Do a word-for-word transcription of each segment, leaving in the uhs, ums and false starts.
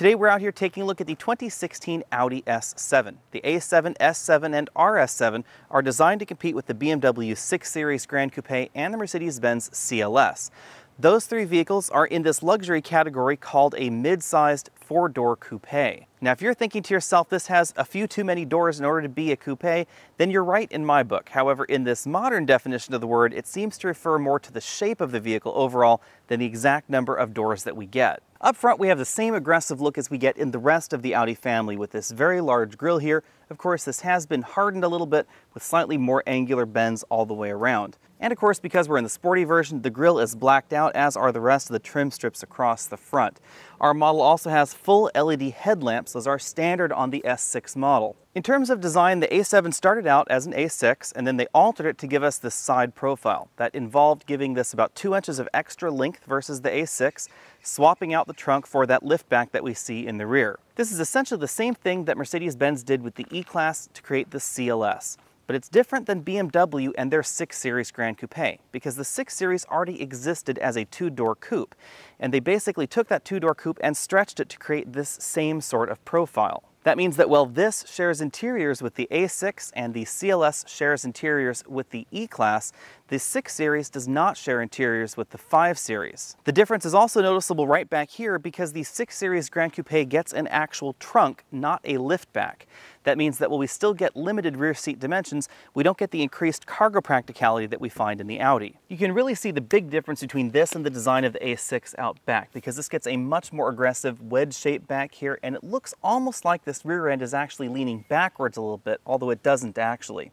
Today we're out here taking a look at the twenty sixteen Audi S seven. The A seven, S seven, and R S seven are designed to compete with the B M W six series Grand Coupe and the Mercedes-Benz C L S. Those three vehicles are in this luxury category called a mid-sized four-door coupe. Now, if you're thinking to yourself this has a few too many doors in order to be a coupe, then you're right in my book. However, in this modern definition of the word, it seems to refer more to the shape of the vehicle overall than the exact number of doors that we get. Up front, we have the same aggressive look as we get in the rest of the Audi family with this very large grille here. Of course, this has been hardened a little bit with slightly more angular bends all the way around. And of course, because we're in the sporty version, the grille is blacked out, as are the rest of the trim strips across the front. Our model also has full L E D headlamps, as are standard on the S six model. In terms of design, the A seven started out as an A six, and then they altered it to give us this side profile. That involved giving this about two inches of extra length versus the A six, swapping out the trunk for that liftback that we see in the rear. This is essentially the same thing that Mercedes-Benz did with the E-Class to create the C L S. But it's different than B M W and their six series Grand Coupe, because the six series already existed as a two-door coupe, and they basically took that two-door coupe and stretched it to create this same sort of profile. That means that while this shares interiors with the A six and the C L S shares interiors with the E-Class, the six series does not share interiors with the five series. The difference is also noticeable right back here because the six series Grand Coupe gets an actual trunk, not a liftback. That means that while we still get limited rear seat dimensions, we don't get the increased cargo practicality that we find in the Audi. You can really see the big difference between this and the design of the A six out back, because this gets a much more aggressive wedge shape back here, and it looks almost like this rear end is actually leaning backwards a little bit, although it doesn't actually.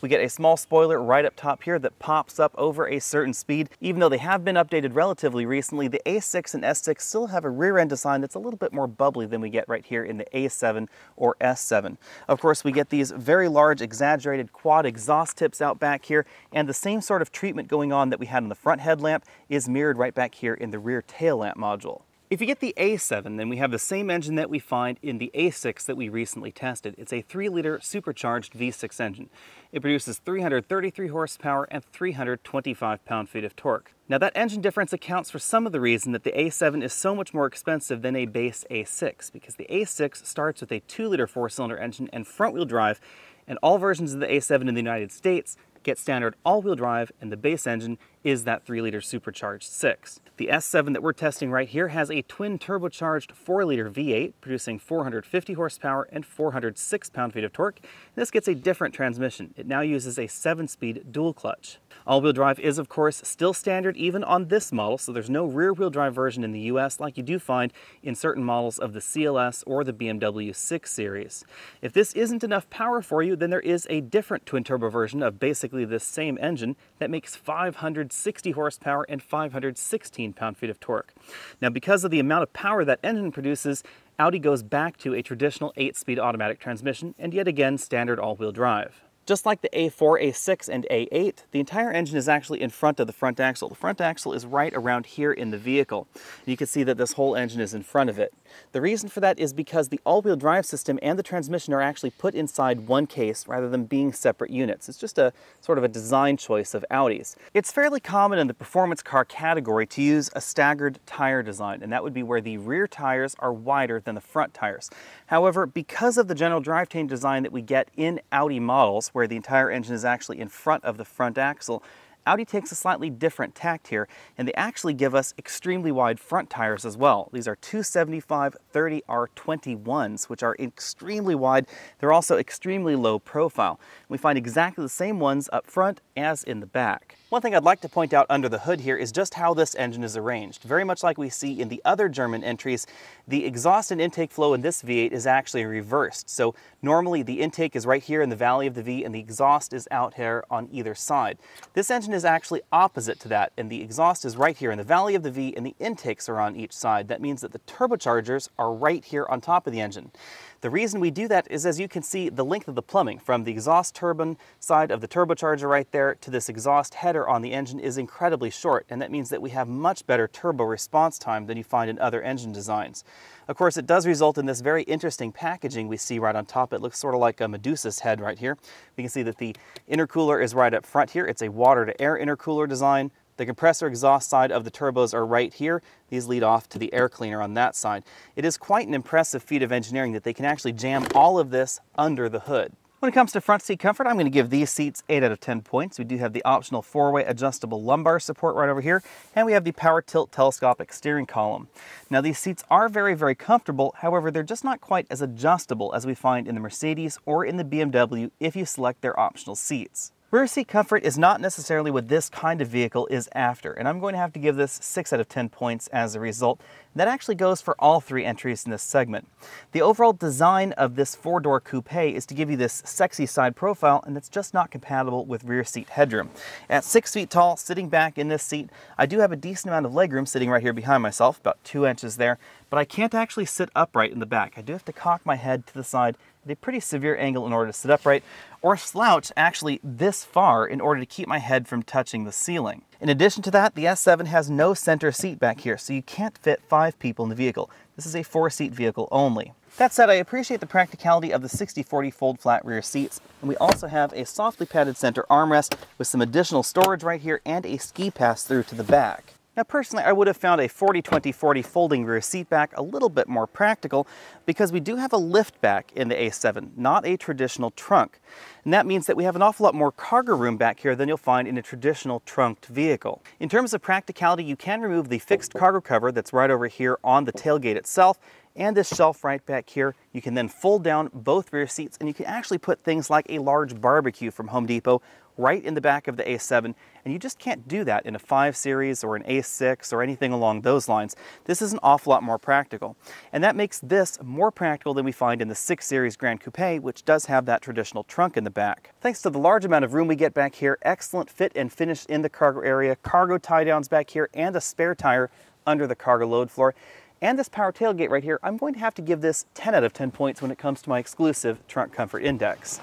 We get a small spoiler right up top here that pops up over a certain speed. Even though they have been updated relatively recently, the A six and S six still have a rear end design that's a little bit more bubbly than we get right here in the A seven or S seven. Of course, we get these very large exaggerated quad exhaust tips out back here, and the same sort of treatment going on that we had in the front headlamp is mirrored right back here in the rear tail lamp module. If you get the A seven, then we have the same engine that we find in the A six that we recently tested. It's a three liter supercharged V six engine. It produces three hundred thirty-three horsepower and three hundred twenty-five pound-feet of torque. Now, that engine difference accounts for some of the reason that the A seven is so much more expensive than a base A six, because the A six starts with a two liter four cylinder engine and front-wheel drive, and all versions of the A seven in the United States get standard all-wheel drive, and the base engine is that three liter supercharged six. The S seven that we're testing right here has a twin turbocharged four liter V eight, producing four hundred fifty horsepower and four hundred six pound-feet of torque. This gets a different transmission. It now uses a seven speed dual clutch. All-wheel drive is, of course, still standard even on this model, so there's no rear-wheel drive version in the U S like you do find in certain models of the C L S or the B M W six series. If this isn't enough power for you, then there is a different twin-turbo version of basically this same engine that makes five hundred sixty horsepower and five hundred sixteen pound-feet of torque. Now, because of the amount of power that engine produces, Audi goes back to a traditional eight speed automatic transmission and yet again standard all-wheel drive. Just like the A four, A six, and A eight, the entire engine is actually in front of the front axle. The front axle is right around here in the vehicle. You can see that this whole engine is in front of it. The reason for that is because the all-wheel drive system and the transmission are actually put inside one case rather than being separate units. It's just a sort of a design choice of Audi's. It's fairly common in the performance car category to use a staggered tire design, and that would be where the rear tires are wider than the front tires. However, because of the general drivetrain design that we get in Audi models, where the entire engine is actually in front of the front axle, Audi takes a slightly different tact here, and they actually give us extremely wide front tires as well. These are two seventy-five thirty R twenty-ones, which are extremely wide. They're also extremely low profile. We find exactly the same ones up front as in the back. One thing I'd like to point out under the hood here is just how this engine is arranged. Very much like we see in the other German entries, the exhaust and intake flow in this V eight is actually reversed. So normally the intake is right here in the valley of the V and the exhaust is out here on either side. This engine is actually opposite to that, and the exhaust is right here in the valley of the V and the intakes are on each side. That means that the turbochargers are right here on top of the engine. The reason we do that is, as you can see, the length of the plumbing from the exhaust turbine side of the turbocharger right there to this exhaust header on the engine is incredibly short, and that means that we have much better turbo response time than you find in other engine designs. Of course, it does result in this very interesting packaging we see right on top. It looks sort of like a Medusa's head right here. We can see that the intercooler is right up front here. It's a water-to-air intercooler design. The compressor exhaust side of the turbos are right here. These lead off to the air cleaner on that side. It is quite an impressive feat of engineering that they can actually jam all of this under the hood. When it comes to front seat comfort, I'm going to give these seats eight out of ten points. We do have the optional four-way adjustable lumbar support right over here, and we have the power tilt telescopic steering column. Now these seats are very, very comfortable. However, they're just not quite as adjustable as we find in the Mercedes or in the B M W if you select their optional seats. Rear seat comfort is not necessarily what this kind of vehicle is after, and I'm going to have to give this six out of ten points as a result. That actually goes for all three entries in this segment. The overall design of this four-door coupe is to give you this sexy side profile, and that's just not compatible with rear seat headroom. At six feet tall, sitting back in this seat, I do have a decent amount of legroom sitting right here behind myself, about two inches there, but I can't actually sit upright in the back. I do have to cock my head to the side at a pretty severe angle in order to sit upright, or slouch actually this far in order to keep my head from touching the ceiling. In addition to that, the S seven has no center seat back here, so you can't fit five people in the vehicle. This is a four-seat vehicle only. That said, I appreciate the practicality of the sixty forty fold-flat rear seats, and we also have a softly padded center armrest with some additional storage right here and a ski pass-through to the back. Now personally, I would have found a forty twenty forty folding rear seat back a little bit more practical because we do have a lift back in the A seven, not a traditional trunk. And that means that we have an awful lot more cargo room back here than you'll find in a traditional trunked vehicle. In terms of practicality, you can remove the fixed cargo cover that's right over here on the tailgate itself, and this shelf right back here. You can then fold down both rear seats, and you can actually put things like a large barbecue from Home Depot right in the back of the A seven, and you just can't do that in a five series or an A six or anything along those lines. This is an awful lot more practical, and that makes this more practical than we find in the six series Grand Coupe, which does have that traditional trunk in the back. Thanks to the large amount of room we get back here, excellent fit and finish in the cargo area, cargo tie downs back here, and a spare tire under the cargo load floor. And this power tailgate right here, I'm going to have to give this ten out of ten points when it comes to my exclusive trunk comfort index.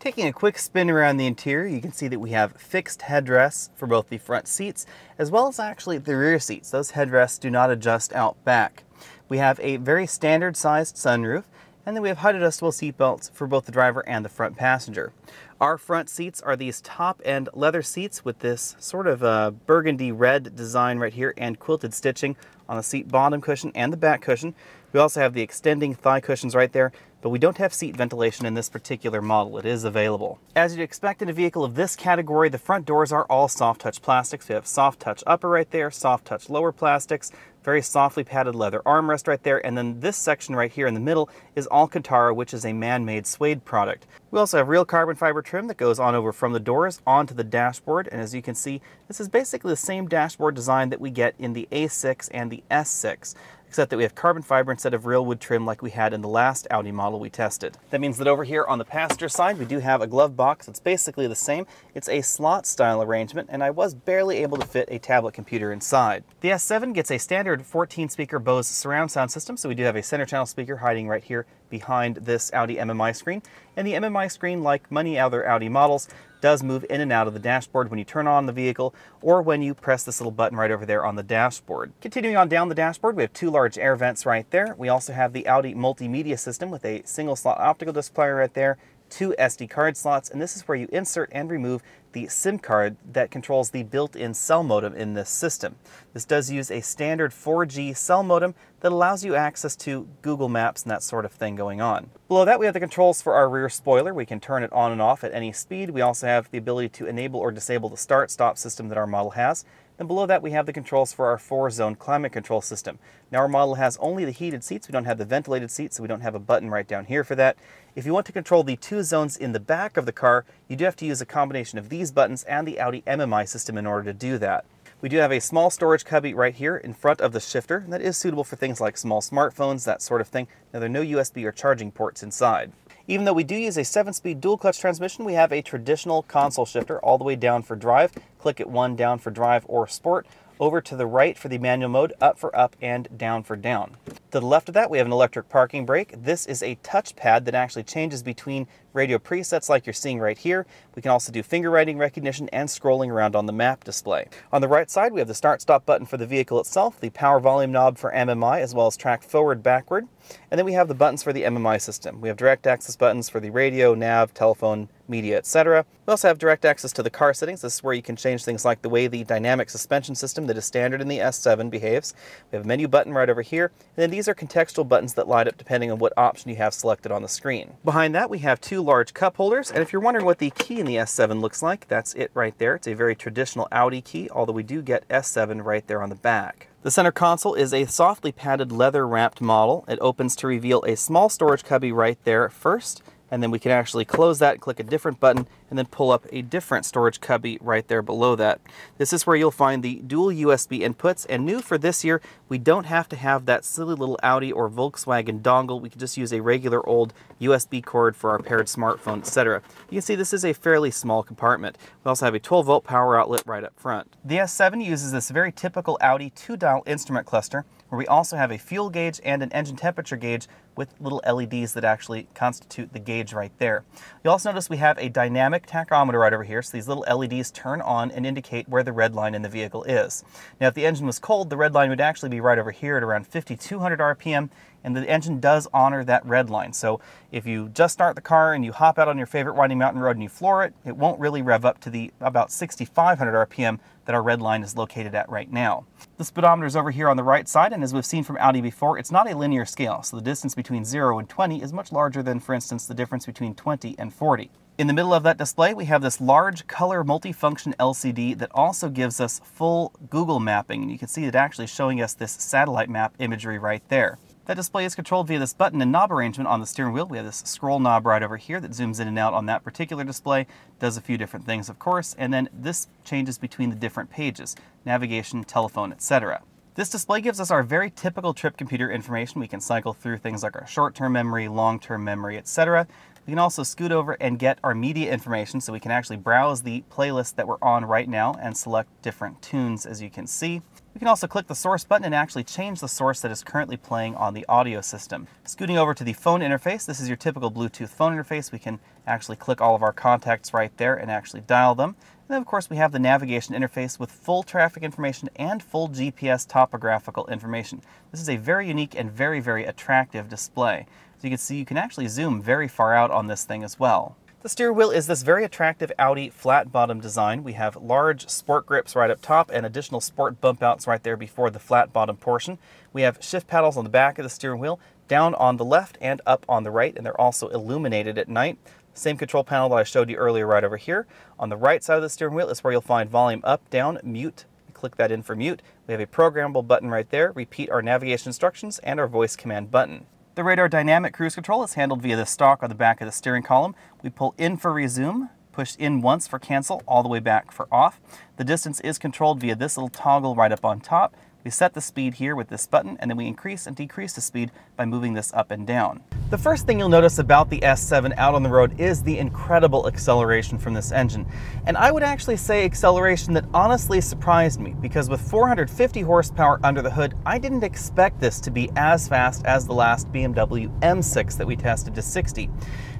Taking a quick spin around the interior, you can see that we have fixed headrests for both the front seats as well as actually the rear seats. Those headrests do not adjust out back. We have a very standard sized sunroof, and then we have height adjustable seat belts for both the driver and the front passenger. Our front seats are these top-end leather seats with this sort of uh, burgundy red design right here and quilted stitching on the seat bottom cushion and the back cushion. We also have the extending thigh cushions right there, but we don't have seat ventilation in this particular model. It is available. As you'd expect in a vehicle of this category, the front doors are all soft touch plastics. We have soft touch upper right there, soft touch lower plastics, very softly padded leather armrest right there, and then this section right here in the middle is Alcantara, which is a man-made suede product. We also have real carbon fiber trim that goes on over from the doors onto the dashboard, and as you can see, this is basically the same dashboard design that we get in the A six and the S six, except that we have carbon fiber instead of real wood trim like we had in the last Audi model we tested. That means that over here on the passenger side, we do have a glove box that's basically the same. It's a slot style arrangement, and I was barely able to fit a tablet computer inside. The S seven gets a standard fourteen speaker Bose surround sound system, so we do have a center channel speaker hiding right here behind this Audi M M I screen. And the M M I screen, like many other Audi models, does move in and out of the dashboard when you turn on the vehicle or when you press this little button right over there on the dashboard. Continuing on down the dashboard, we have two large air vents right there. We also have the Audi multimedia system with a single slot optical display right there, two S D card slots, and this is where you insert and remove the SIM card that controls the built-in cell modem in this system. This does use a standard four G cell modem that allows you access to Google Maps and that sort of thing going on. Below that, we have the controls for our rear spoiler. We can turn it on and off at any speed. We also have the ability to enable or disable the start-stop system that our model has. And below that, we have the controls for our four-zone climate control system. Now, our model has only the heated seats. We don't have the ventilated seats, so we don't have a button right down here for that. If you want to control the two zones in the back of the car, you do have to use a combination of these buttons and the Audi M M I system in order to do that. We do have a small storage cubby right here in front of the shifter that is suitable for things like small smartphones, that sort of thing. Now, there are no U S B or charging ports inside. Even though we do use a seven-speed dual-clutch transmission, we have a traditional console shifter all the way down for drive. Click at one down for drive or sport, over to the right for the manual mode, up for up, and down for down. To the left of that, we have an electric parking brake. This is a touchpad that actually changes between radio presets like you're seeing right here. We can also do finger writing recognition and scrolling around on the map display. On the right side, we have the start-stop button for the vehicle itself, the power volume knob for M M I, as well as track forward-backward. And then we have the buttons for the M M I system. We have direct access buttons for the radio, nav, telephone, media, et cetera. We also have direct access to the car settings. This is where you can change things like the way the dynamic suspension system that is standard in the S seven behaves. We have a menu button right over here. And then these are contextual buttons that light up depending on what option you have selected on the screen. Behind that, we have two large cup holders. And if you're wondering what the key in the S seven looks like, that's it right there. It's a very traditional Audi key, although we do get S seven right there on the back. The center console is a softly padded leather-wrapped model. It opens to reveal a small storage cubby right there first, and then we can actually close that, click a different button, and then pull up a different storage cubby right there below that. This is where you'll find the dual U S B inputs, and new for this year, we don't have to have that silly little Audi or Volkswagen dongle. We can just use a regular old U S B cord for our paired smartphone, et cetera. You can see this is a fairly small compartment. We also have a twelve volt power outlet right up front. The S seven uses this very typical Audi two-dial instrument cluster, where we also have a fuel gauge and an engine temperature gauge with little L E Ds that actually constitute the gauge right there. You'll also notice we have a dynamic tachometer right over here, so these little L E Ds turn on and indicate where the red line in the vehicle is. Now, if the engine was cold, the red line would actually be right over here at around fifty-two hundred R P M, and the engine does honor that red line. So if you just start the car and you hop out on your favorite windy mountain road and you floor it, it won't really rev up to the about sixty-five hundred R P M that our red line is located at right now. The speedometer is over here on the right side, and as we've seen from Audi before, it's not a linear scale, so the distance between zero and twenty is much larger than, for instance, the difference between twenty and forty. In the middle of that display, we have this large color multifunction L C D that also gives us full Google mapping, and you can see it actually showing us this satellite map imagery right there. That display is controlled via this button and knob arrangement on the steering wheel. We have this scroll knob right over here that zooms in and out on that particular display, does a few different things, of course, and then this changes between the different pages, navigation, telephone, et cetera. This display gives us our very typical trip computer information. We can cycle through things like our short-term memory, long-term memory, et cetera. We can also scoot over and get our media information, so we can actually browse the playlist that we're on right now and select different tunes, as you can see. We can also click the source button and actually change the source that is currently playing on the audio system. Scooting over to the phone interface, this is your typical Bluetooth phone interface. We can actually click all of our contacts right there and actually dial them. And then, of course, we have the navigation interface with full traffic information and full G P S topographical information. This is a very unique and very, very attractive display. So you can see you can actually zoom very far out on this thing as well. The steering wheel is this very attractive Audi flat bottom design. We have large sport grips right up top and additional sport bump outs right there before the flat bottom portion. We have shift paddles on the back of the steering wheel, down on the left and up on the right, and they're also illuminated at night. Same control panel that I showed you earlier right over here. On the right side of the steering wheel is where you'll find volume up, down, mute. Click that in for mute. We have a programmable button right there, repeat our navigation instructions, and our voice command button. The radar dynamic cruise control is handled via the stalk on the back of the steering column. We pull in for resume, push in once for cancel, all the way back for off. The distance is controlled via this little toggle right up on top. We set the speed here with this button, and then we increase and decrease the speed by moving this up and down. The first thing you'll notice about the S seven out on the road is the incredible acceleration from this engine. And I would actually say acceleration that honestly surprised me, because with four hundred fifty horsepower under the hood, I didn't expect this to be as fast as the last B M W M six that we tested to sixty.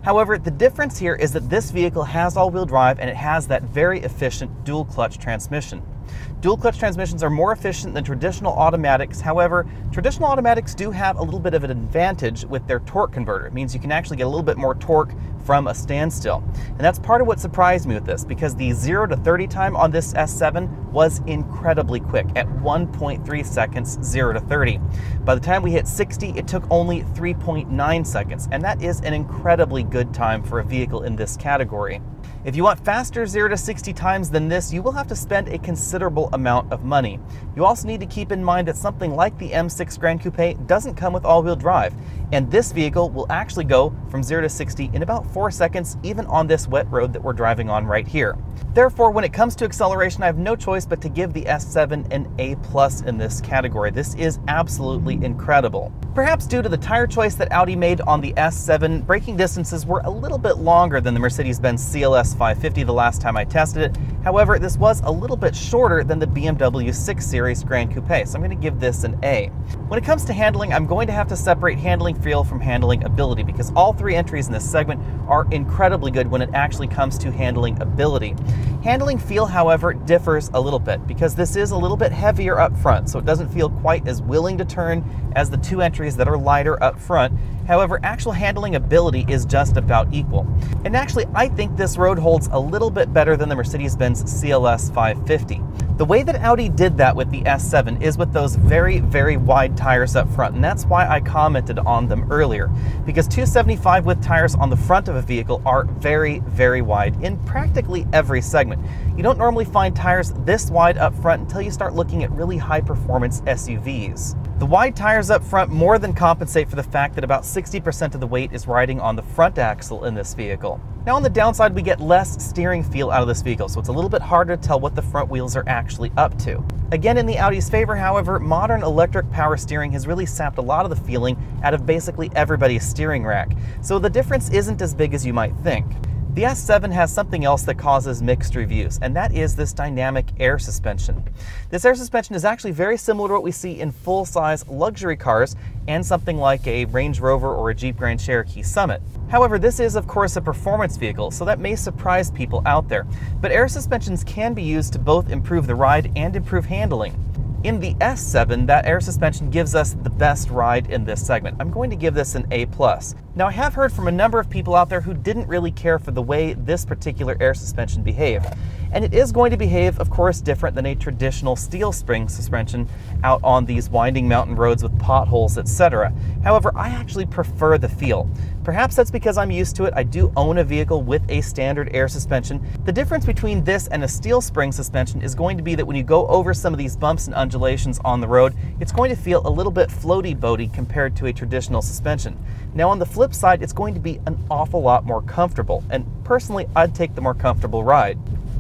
However, the difference here is that this vehicle has all-wheel drive, and it has that very efficient dual-clutch transmission. Dual-clutch transmissions are more efficient than traditional automatics. However, traditional automatics do have a little bit of an advantage with their torque converter. It means you can actually get a little bit more torque from a standstill. And that's part of what surprised me with this, because the zero to thirty time on this S seven was incredibly quick at one point three seconds, zero to thirty. By the time we hit sixty, it took only three point nine seconds, and that is an incredibly good time for a vehicle in this category. If you want faster zero to sixty times than this, you will have to spend a considerable amount of money. You also need to keep in mind that something like the M six Grand Coupe doesn't come with all-wheel drive. And this vehicle will actually go from zero to sixty in about four seconds, even on this wet road that we're driving on right here. Therefore, when it comes to acceleration, I have no choice but to give the S seven an A plus in this category. This is absolutely incredible. Perhaps due to the tire choice that Audi made on the S seven, braking distances were a little bit longer than the Mercedes-Benz C L S five fifty the last time I tested it. However, this was a little bit shorter than the B M W six series Grand Coupe, so I'm going to give this an A. When it comes to handling, I'm going to have to separate handling feel from handling ability, because all three entries in this segment are incredibly good when it actually comes to handling ability. Handling feel, however, differs a little bit because this is a little bit heavier up front, so it doesn't feel quite as willing to turn as the two entries that are lighter up front. However, actual handling ability is just about equal. And actually, I think this road holds a little bit better than the Mercedes-Benz C L S five fifty. The way that Audi did that with the S seven is with those very, very wide tires up front, and that's why I commented on them earlier, because two seventy-five width tires on the front of a vehicle are very, very wide in practically every segment. You don't normally find tires this wide up front until you start looking at really high-performance S U Vs. The wide tires up front more than compensate for the fact that about sixty percent of the weight is riding on the front axle in this vehicle. Now on the downside, we get less steering feel out of this vehicle, so it's a little bit harder to tell what the front wheels are actually up to. Again, in the Audi's favor, however, modern electric power steering has really sapped a lot of the feeling out of basically everybody's steering rack, so the difference isn't as big as you might think. The S seven has something else that causes mixed reviews, and that is this dynamic air suspension. This air suspension is actually very similar to what we see in full-size luxury cars and something like a Range Rover or a Jeep Grand Cherokee Summit. However, this is of course a performance vehicle, so that may surprise people out there. But air suspensions can be used to both improve the ride and improve handling. In the S seven, that air suspension gives us the best ride in this segment. I'm going to give this an A plus. Now, I have heard from a number of people out there who didn't really care for the way this particular air suspension behaved. And it is going to behave, of course, different than a traditional steel spring suspension out on these winding mountain roads with potholes, et cetera. However, I actually prefer the feel. Perhaps that's because I'm used to it. I do own a vehicle with a standard air suspension. The difference between this and a steel spring suspension is going to be that when you go over some of these bumps and undulations on the road, it's going to feel a little bit floaty-boaty compared to a traditional suspension. Now, on the flip side, it's going to be an awful lot more comfortable, and personally, I'd take the more comfortable ride.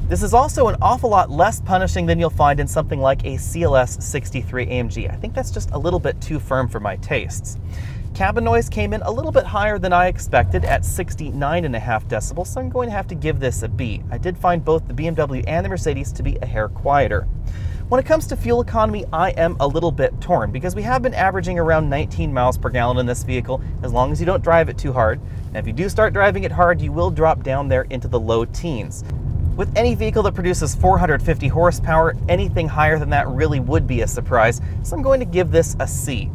This is also an awful lot less punishing than you'll find in something like a C L S sixty-three A M G. I think that's just a little bit too firm for my tastes. Cabin noise came in a little bit higher than I expected at sixty-nine and a half decibels, so I'm going to have to give this a B. I did find both the B M W and the Mercedes to be a hair quieter. When it comes to fuel economy, I am a little bit torn because we have been averaging around nineteen miles per gallon in this vehicle, as long as you don't drive it too hard. Now, if you do start driving it hard, you will drop down there into the low teens. With any vehicle that produces four hundred fifty horsepower, anything higher than that really would be a surprise, so I'm going to give this a C.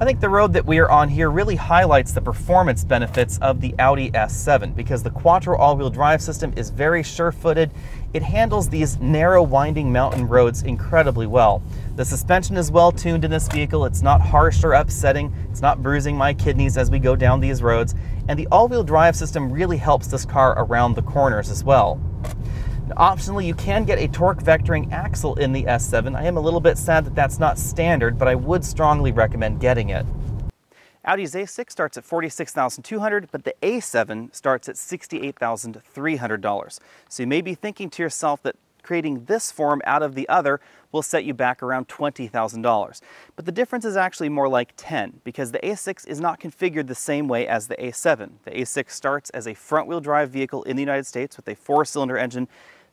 I think the road that we are on here really highlights the performance benefits of the Audi S seven because the Quattro all-wheel drive system is very sure-footed. It handles these narrow, winding mountain roads incredibly well. The suspension is well-tuned in this vehicle. It's not harsh or upsetting. It's not bruising my kidneys as we go down these roads. And the all-wheel drive system really helps this car around the corners as well. Optionally, you can get a torque vectoring axle in the S seven. I am a little bit sad that that's not standard, but I would strongly recommend getting it. Audi's A six starts at forty-six thousand two hundred dollars, but the A seven starts at sixty-eight thousand three hundred dollars. So you may be thinking to yourself that creating this form out of the other will set you back around twenty thousand dollars. But the difference is actually more like ten, because the A six is not configured the same way as the A seven. The A six starts as a front-wheel drive vehicle in the United States with a four-cylinder engine.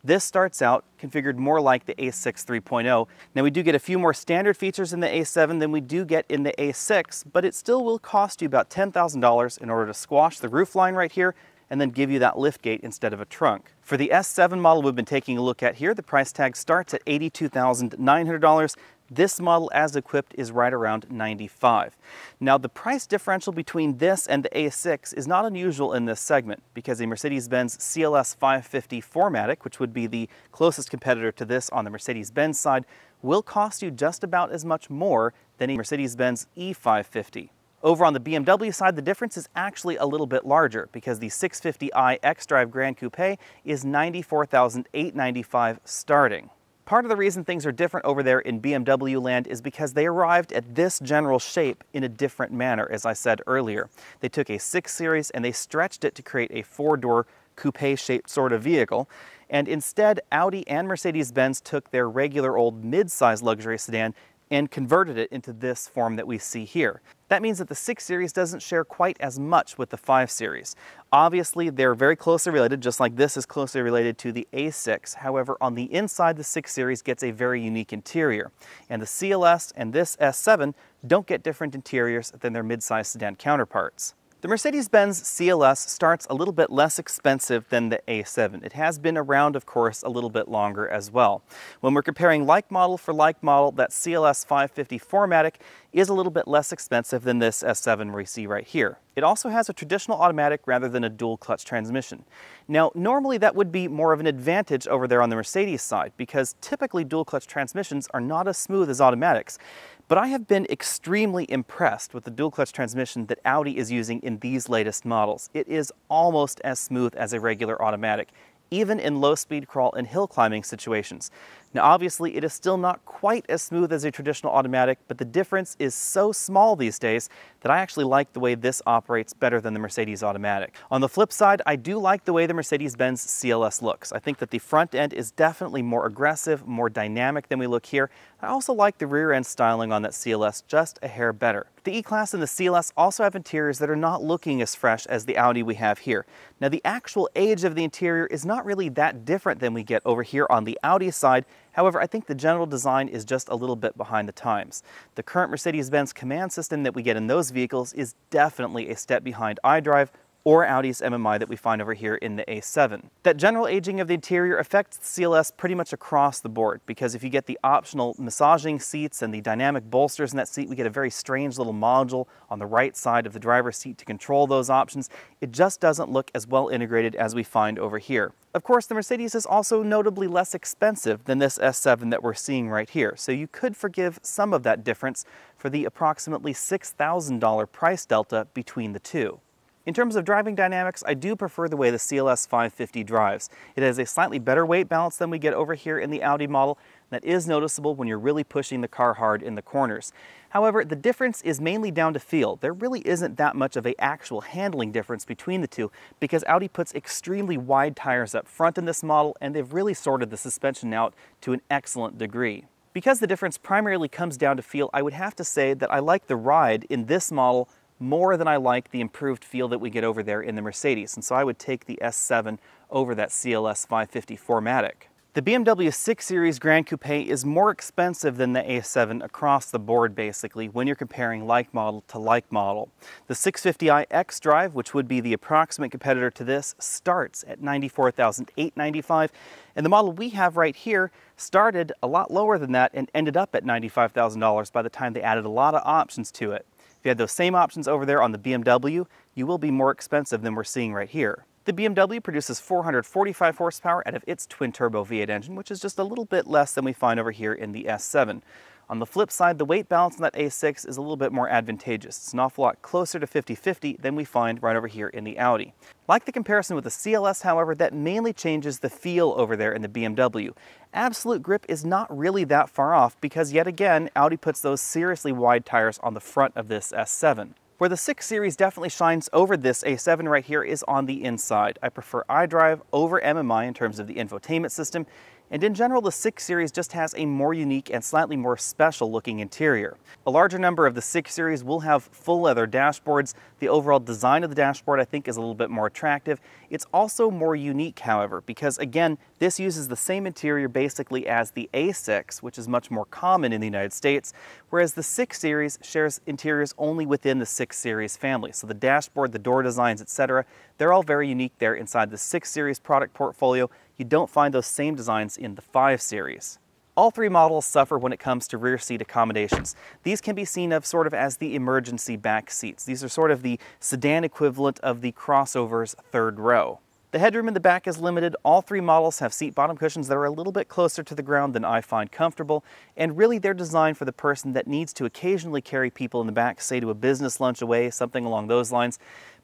This starts out configured more like the A six three point oh. Now, we do get a few more standard features in the A seven than we do get in the A six, but it still will cost you about ten thousand dollars in order to squash the roof line right here and then give you that liftgate instead of a trunk. For the S seven model we've been taking a look at here, the price tag starts at eighty-two thousand nine hundred dollars. This model as equipped is right around ninety-five thousand dollars. Now, the price differential between this and the A six is not unusual in this segment because a Mercedes-Benz C L S five fifty four matic, which would be the closest competitor to this on the Mercedes-Benz side, will cost you just about as much more than a Mercedes-Benz E five fifty. Over on the B M W side, the difference is actually a little bit larger because the six fifty i X-Drive Grand Coupe is ninety-four thousand eight hundred ninety-five dollars starting. Part of the reason things are different over there in B M W land is because they arrived at this general shape in a different manner, as I said earlier. They took a six series and they stretched it to create a four-door coupe-shaped sort of vehicle. And instead, Audi and Mercedes-Benz took their regular old mid-size luxury sedan and converted it into this form that we see here. That means that the six series doesn't share quite as much with the five series. Obviously, they're very closely related, just like this is closely related to the A six. However, on the inside, the six series gets a very unique interior. And the C L S and this S seven don't get different interiors than their mid-size sedan counterparts. The Mercedes-Benz C L S starts a little bit less expensive than the A seven. It has been around, of course, a little bit longer as well. When we're comparing like model for like model, that C L S five fifty four matic is a little bit less expensive than this S seven we see right here. It also has a traditional automatic rather than a dual clutch transmission. Now, normally that would be more of an advantage over there on the Mercedes side, because typically dual clutch transmissions are not as smooth as automatics. But I have been extremely impressed with the dual clutch transmission that Audi is using in these latest models. It is almost as smooth as a regular automatic, even in low speed crawl and hill climbing situations. Now, obviously it is still not quite as smooth as a traditional automatic, but the difference is so small these days that I actually like the way this operates better than the Mercedes automatic. On the flip side, I do like the way the Mercedes-Benz C L S looks. I think that the front end is definitely more aggressive, more dynamic than we look here. I also like the rear end styling on that C L S just a hair better. The E-Class and the C L S also have interiors that are not looking as fresh as the Audi we have here. Now, the actual age of the interior is not really that different than we get over here on the Audi side. However, I think the general design is just a little bit behind the times. The current Mercedes-Benz command system that we get in those vehicles is definitely a step behind iDrive or Audi's M M I that we find over here in the A seven. That general aging of the interior affects the C L S pretty much across the board, because if you get the optional massaging seats and the dynamic bolsters in that seat, we get a very strange little module on the right side of the driver's seat to control those options. It just doesn't look as well integrated as we find over here. Of course, the Mercedes is also notably less expensive than this S seven that we're seeing right here, so you could forgive some of that difference for the approximately six thousand dollar price delta between the two. In terms of driving dynamics, I do prefer the way the C L S five fifty drives. It has a slightly better weight balance than we get over here in the Audi model. That is noticeable when you're really pushing the car hard in the corners. However, the difference is mainly down to feel. There really isn't that much of an actual handling difference between the two, because Audi puts extremely wide tires up front in this model, and they've really sorted the suspension out to an excellent degree. Because the difference primarily comes down to feel, I would have to say that I like the ride in this model more than I like the improved feel that we get over there in the Mercedes, and so I would take the S seven over that C L S five fifty four matic. The B M W six series Grand Coupe is more expensive than the A seven across the board, basically, when you're comparing like model to like model. The six fifty i X-Drive, which would be the approximate competitor to this, starts at ninety-four thousand eight hundred ninety-five dollars, and the model we have right here started a lot lower than that and ended up at ninety-five thousand dollars by the time they added a lot of options to it. If you had those same options over there on the B M W, you will be more expensive than we're seeing right here. The B M W produces four hundred forty-five horsepower out of its twin-turbo V eight engine, which is just a little bit less than we find over here in the S seven. On the flip side, the weight balance in that A six is a little bit more advantageous. It's an awful lot closer to fifty fifty than we find right over here in the Audi. Like the comparison with the C L S, however, that mainly changes the feel over there in the B M W. Absolute grip is not really that far off, because yet again, Audi puts those seriously wide tires on the front of this S seven. Where the six series definitely shines over this A seven right here is on the inside. I prefer iDrive over M M I in terms of the infotainment system. And in general, the six series just has a more unique and slightly more special looking interior. A larger number of the six series will have full leather dashboards. The overall design of the dashboard, I think, is a little bit more attractive. It's also more unique, however, because again, this uses the same interior basically as the A six, which is much more common in the United States, whereas the six series shares interiors only within the six series family. So the dashboard, the door designs, et cetera, they're all very unique there inside the six series product portfolio. You don't find those same designs in the five series. All three models suffer when it comes to rear seat accommodations. These can be seen of sort of as the emergency back seats. These are sort of the sedan equivalent of the crossover's third row. The headroom in the back is limited. All three models have seat bottom cushions that are a little bit closer to the ground than I find comfortable, and really they're designed for the person that needs to occasionally carry people in the back, say to a business lunch away, something along those lines.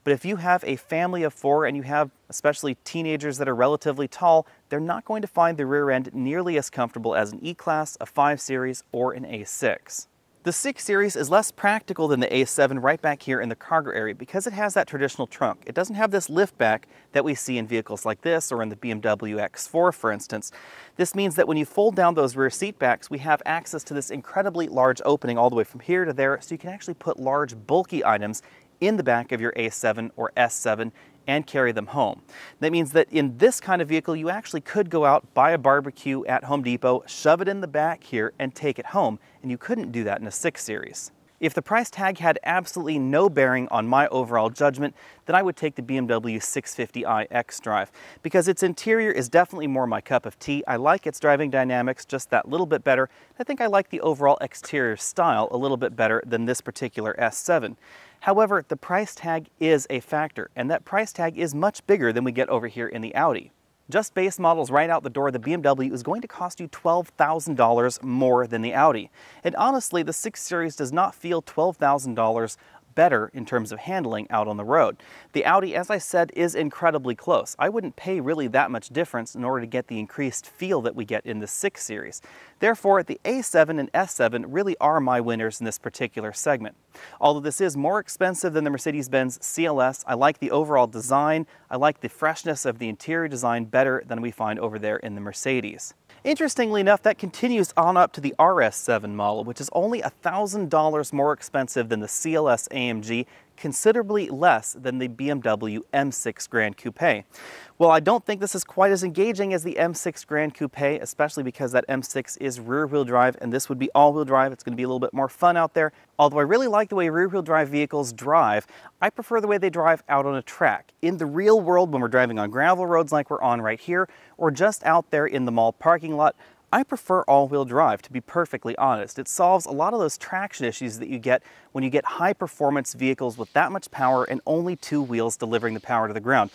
But if you have a family of four and you have especially teenagers that are relatively tall, they're not going to find the rear end nearly as comfortable as an E-Class, a five series, or an A six. The six series is less practical than the A seven right back here in the cargo area because it has that traditional trunk. It doesn't have this lift back that we see in vehicles like this or in the B M W X four, for instance. This means that when you fold down those rear seat backs, we have access to this incredibly large opening all the way from here to there, so you can actually put large, bulky items in the back of your A seven or S seven and carry them home. That means that in this kind of vehicle, you actually could go out, buy a barbecue at Home Depot, shove it in the back here, and take it home, and you couldn't do that in a six series. If the price tag had absolutely no bearing on my overall judgment, then I would take the B M W six fifty i X-Drive, because its interior is definitely more my cup of tea. I like its driving dynamics just that little bit better. I think I like the overall exterior style a little bit better than this particular S seven. However, the price tag is a factor, and that price tag is much bigger than we get over here in the Audi. Just base models right out the door, the B M W is going to cost you twelve thousand dollars more than the Audi. And honestly, the six series does not feel twelve thousand dollars better in terms of handling out on the road. The Audi, as I said, is incredibly close. I wouldn't pay really that much difference in order to get the increased feel that we get in the six series. Therefore, the A seven and S seven really are my winners in this particular segment. Although this is more expensive than the Mercedes-Benz C L S, I like the overall design. I like the freshness of the interior design better than we find over there in the Mercedes. Interestingly enough, that continues on up to the R S seven model, which is only one thousand dollars more expensive than the C L S A M G, considerably less than the B M W M six Grand Coupe. Well, I don't think this is quite as engaging as the M six Grand Coupe, especially because that M six is rear-wheel drive, and this would be all-wheel drive. It's going to be a little bit more fun out there. Although I really like the way rear-wheel drive vehicles drive, I prefer the way they drive out on a track. In the real world, when we're driving on gravel roads like we're on right here, or just out there in the mall parking lot, I prefer all-wheel drive, to be perfectly honest. It solves a lot of those traction issues that you get when you get high-performance vehicles with that much power and only two wheels delivering the power to the ground.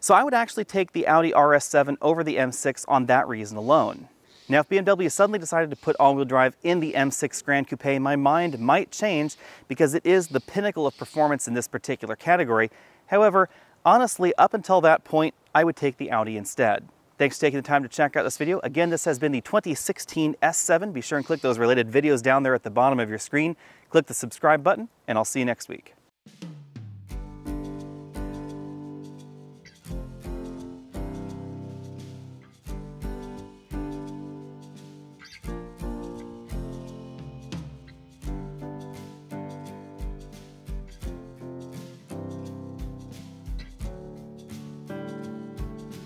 So I would actually take the Audi R S seven over the M six on that reason alone. Now, if B M W suddenly decided to put all-wheel drive in the M six Grand Coupe, my mind might change because it is the pinnacle of performance in this particular category. However, honestly, up until that point, I would take the Audi instead. Thanks for taking the time to check out this video. Again, this has been the twenty sixteen S seven. Be sure and click those related videos down there at the bottom of your screen. Click the subscribe button, and I'll see you next week.